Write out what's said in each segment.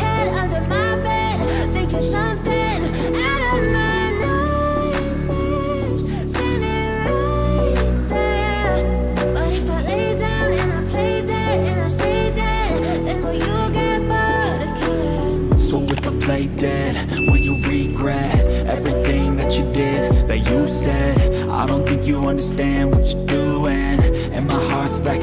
head, under my thinking something out of my nightmares, sitting right there. But if I lay down and I play dead and I stay dead, then will you get bored of killing me? So if I play dead, will you regret everything that you did, that you said? I don't think you understand what you're doing, and my heart's black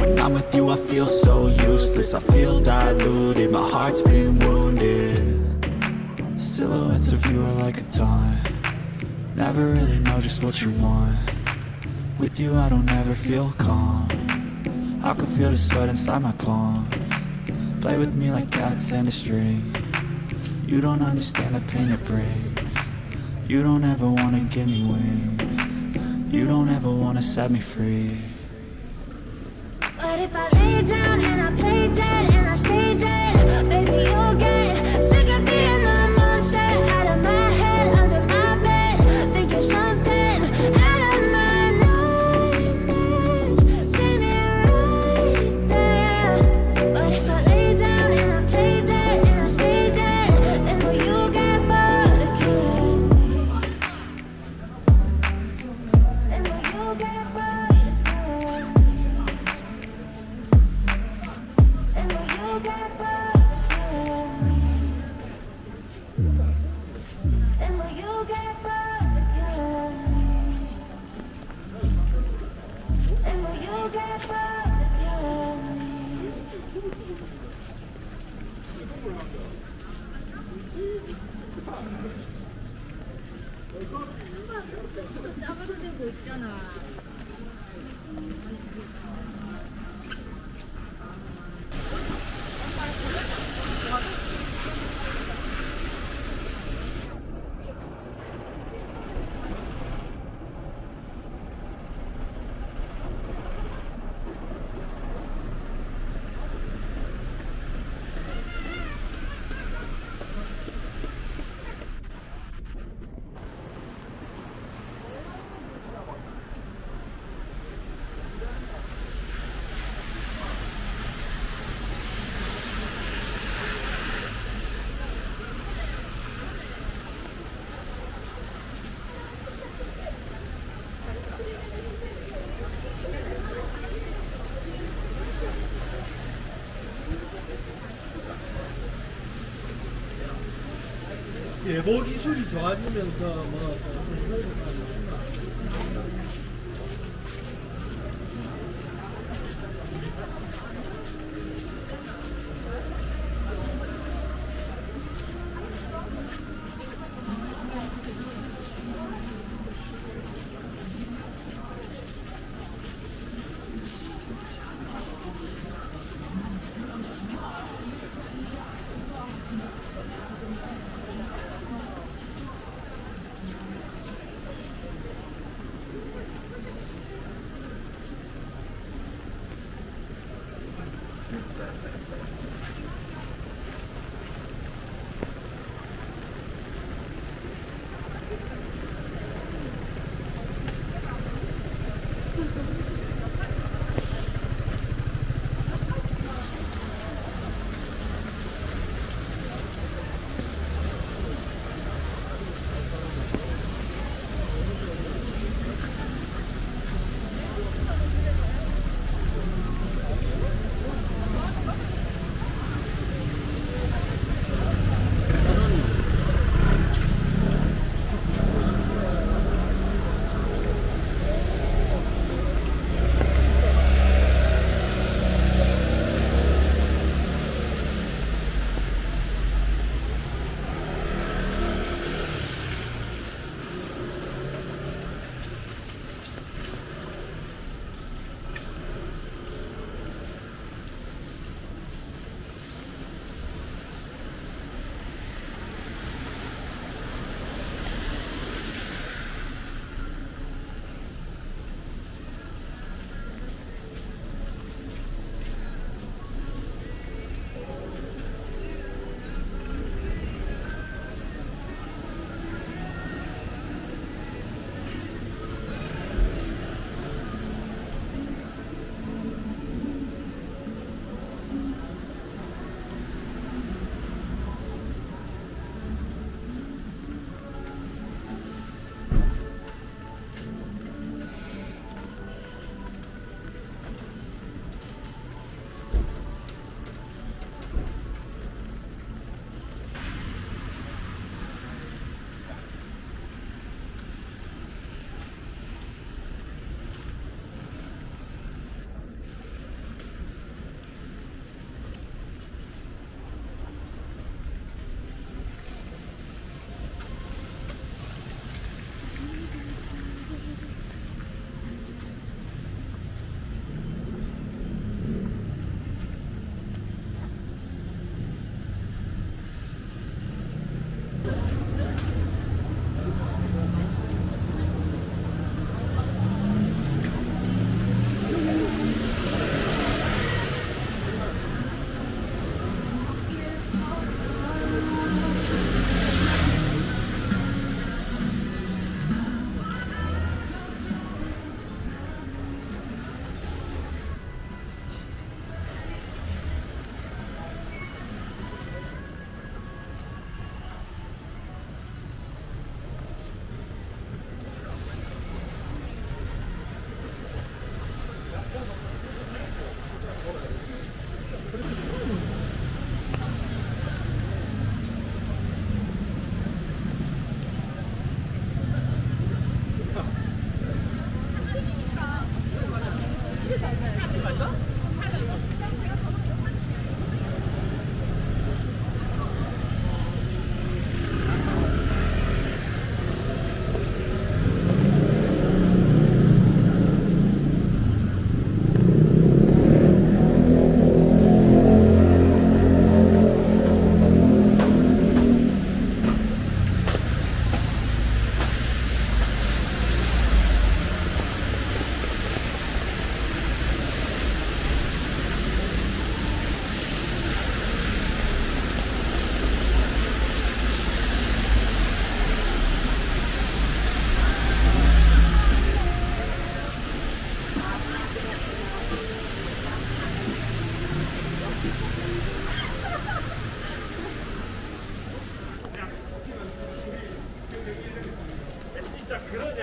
When I'm with you I feel so useless, I feel diluted, my heart's been wounded. Silhouettes of you are like a taunt. Never really know just what you want. With you I don't ever feel calm. I can feel the sweat inside my palm. Play with me like cats and a string. You don't understand the pain it brings. You don't ever wanna give me wings. You don't ever wanna set me free. But if I lay down and I play dead and I stay dead, baby you'll get sick of being the monster out of my head, under my bed, thinking something out of my nightmares, sitting right there. But if I lay down and I play dead and I stay dead, then will you get bored of killing me? Then will you get bored of killing me? 아무도 되고 있잖아. 예보 기술이 좋아지면서 뭐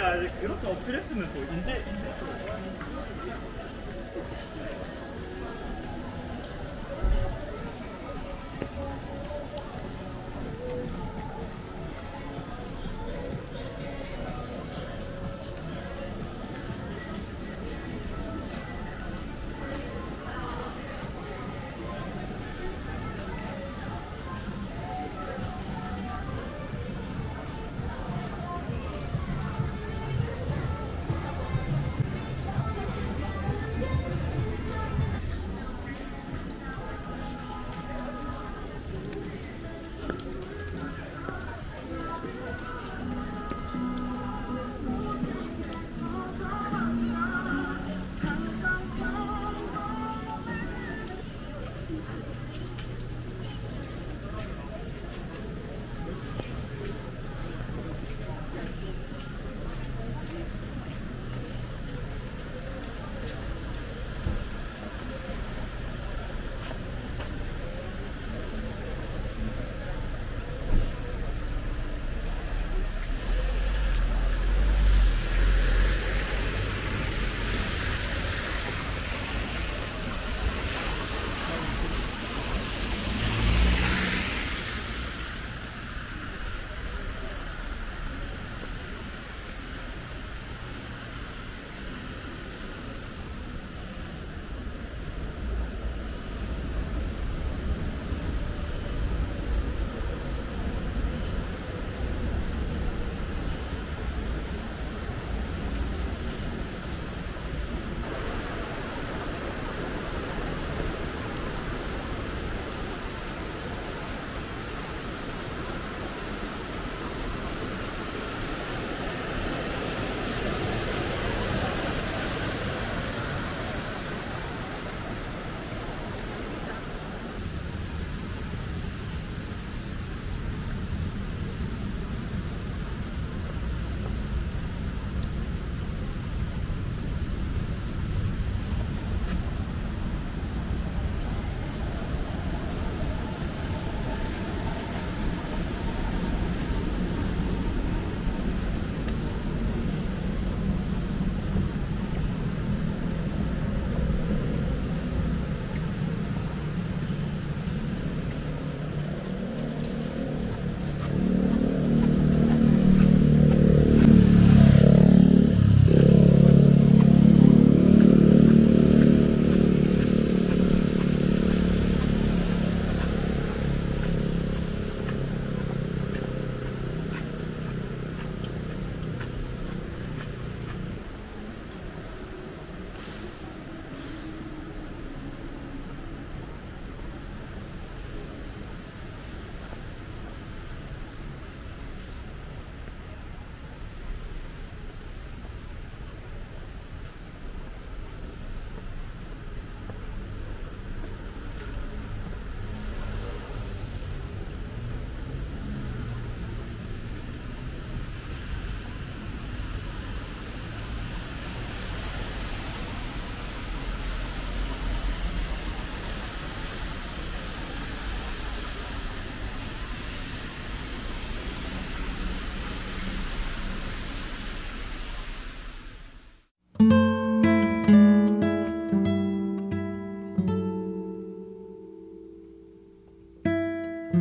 야, 이제 그렇게 어필했으면 또 이제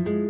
또.